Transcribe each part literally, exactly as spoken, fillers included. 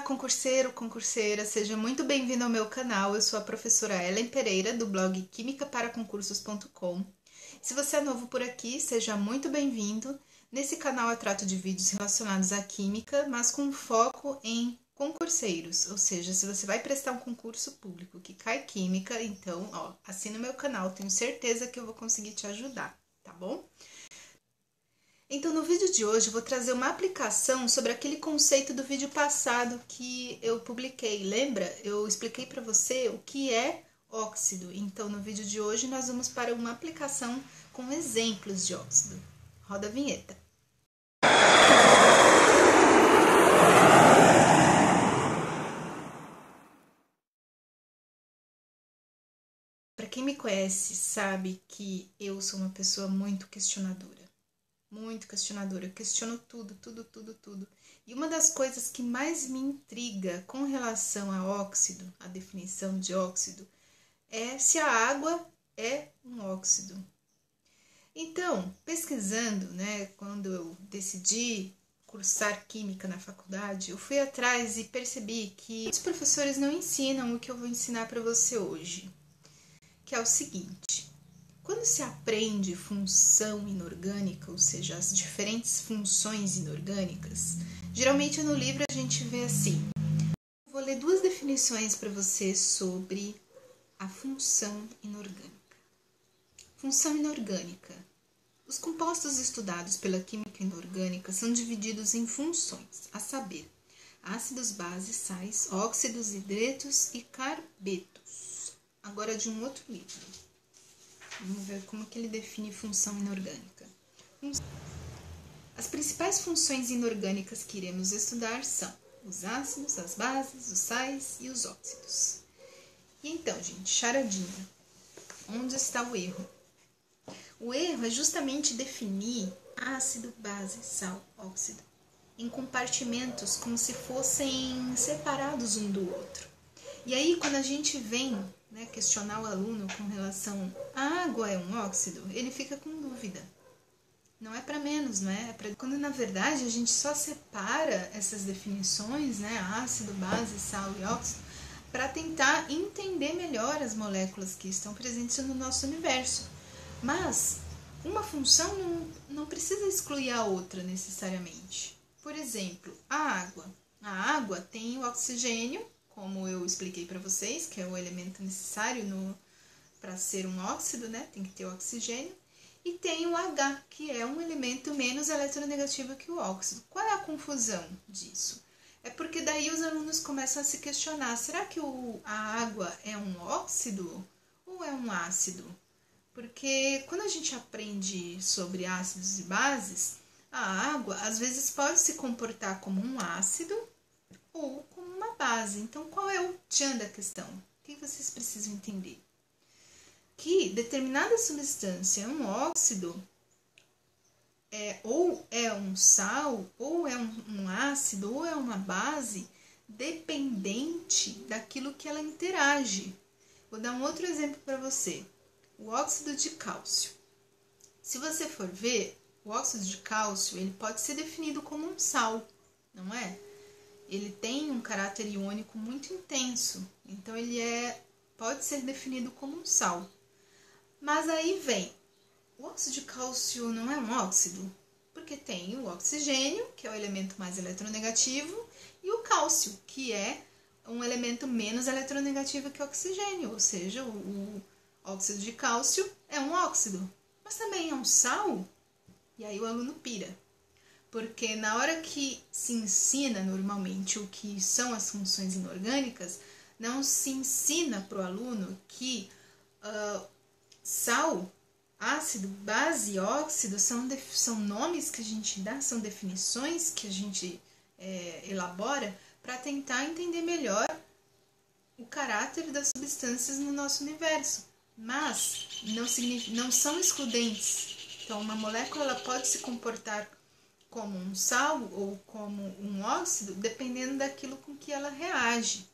Olá, concurseiro, concurseira, seja muito bem-vindo ao meu canal. Eu sou a professora Elen Pereira, do blog Química Para Concursos ponto com. Se você é novo por aqui, seja muito bem-vindo. Nesse canal eu trato de vídeos relacionados à química, mas com foco em concurseiros, ou seja, se você vai prestar um concurso público que cai química, então, ó, assina o meu canal, tenho certeza que eu vou conseguir te ajudar, tá bom? Então, no vídeo de hoje, eu vou trazer uma aplicação sobre aquele conceito do vídeo passado que eu publiquei. Lembra? Eu expliquei para você o que é óxido. Então, no vídeo de hoje, nós vamos para uma aplicação com exemplos de óxido. Roda a vinheta. Para quem me conhece, sabe que eu sou uma pessoa muito questionadora. Muito questionadora, eu questiono tudo, tudo, tudo, tudo. E uma das coisas que mais me intriga com relação a óxido, a definição de óxido, é se a água é um óxido. Então, pesquisando, né, quando eu decidi cursar química na faculdade, eu fui atrás e percebi que os professores não ensinam o que eu vou ensinar para você hoje, que é o seguinte. Quando se aprende função inorgânica, ou seja, as diferentes funções inorgânicas, geralmente no livro a gente vê assim. Vou ler duas definições para você sobre a função inorgânica. Função inorgânica. Os compostos estudados pela química inorgânica são divididos em funções, a saber, ácidos, bases, sais, óxidos, hidretos e carbetos. Agora de um outro livro. Vamos ver como que ele define função inorgânica. As principais funções inorgânicas que iremos estudar são os ácidos, as bases, os sais e os óxidos. E então, gente, charadinha. Onde está o erro? O erro é justamente definir ácido, base, sal, óxido em compartimentos como se fossem separados um do outro. E aí, quando a gente vem, né, questionar o aluno com relação à água é um óxido, ele fica com dúvida. Não é para menos, não é? É pra... Quando, na verdade, a gente só separa essas definições, né, ácido, base, sal e óxido, para tentar entender melhor as moléculas que estão presentes no nosso universo. Mas uma função não, não precisa excluir a outra necessariamente. Por exemplo, a água. A água tem o oxigênio, como eu expliquei para vocês, que é o elemento necessário para ser um óxido, né? Tem que ter o oxigênio. E tem o H, que é um elemento menos eletronegativo que o óxido. Qual é a confusão disso? É porque daí os alunos começam a se questionar, será que o, a água é um óxido ou é um ácido? Porque quando a gente aprende sobre ácidos e bases, a água às vezes pode se comportar como um ácido ou como uma base. Então, qual é o tchan da questão? O que vocês precisam entender? Que determinada substância é um óxido, é, ou é um sal, ou é um, um ácido, ou é uma base, dependente daquilo que ela interage. Vou dar um outro exemplo para você. O óxido de cálcio. Se você for ver, o óxido de cálcio ele pode ser definido como um sal, não é? Ele tem um caráter iônico muito intenso, então ele é, pode ser definido como um sal. Mas aí vem, o óxido de cálcio não é um óxido, porque tem o oxigênio, que é o elemento mais eletronegativo, e o cálcio, que é um elemento menos eletronegativo que o oxigênio, ou seja, o óxido de cálcio é um óxido, mas também é um sal, e aí o aluno pira. Porque na hora que se ensina normalmente o que são as funções inorgânicas, não se ensina para o aluno que uh, sal, ácido, base e óxido são, são nomes que a gente dá, são definições que a gente é, elabora para tentar entender melhor o caráter das substâncias no nosso universo. Mas não, não são excludentes. Então uma molécula ela pode se comportar como um sal ou como um óxido, dependendo daquilo com que ela reage.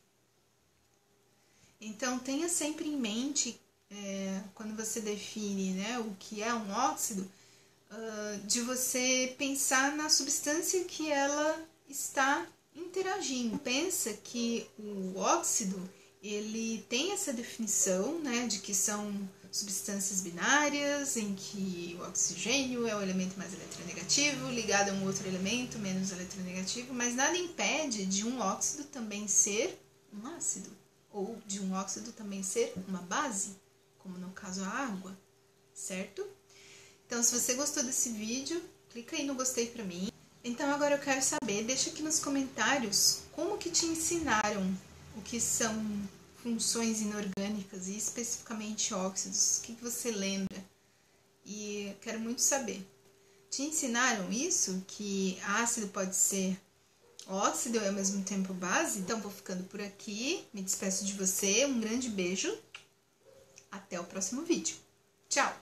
Então, tenha sempre em mente, é, quando você define, né, o que é um óxido, uh, de você pensar na substância que ela está interagindo. Imagine, pensa que o óxido, ele tem essa definição, né, de que são substâncias binárias, em que o oxigênio é o elemento mais eletronegativo, ligado a um outro elemento menos eletronegativo, mas nada impede de um óxido também ser um ácido, ou de um óxido também ser uma base, como no caso a água, certo? Então, se você gostou desse vídeo, clica aí no gostei pra mim. Então, agora eu quero saber, deixa aqui nos comentários como que te ensinaram o que são funções inorgânicas e especificamente óxidos, o que você lembra? E quero muito saber. Te ensinaram isso? Que ácido pode ser óxido e ao mesmo tempo base? Então vou ficando por aqui, me despeço de você, um grande beijo, até o próximo vídeo. Tchau!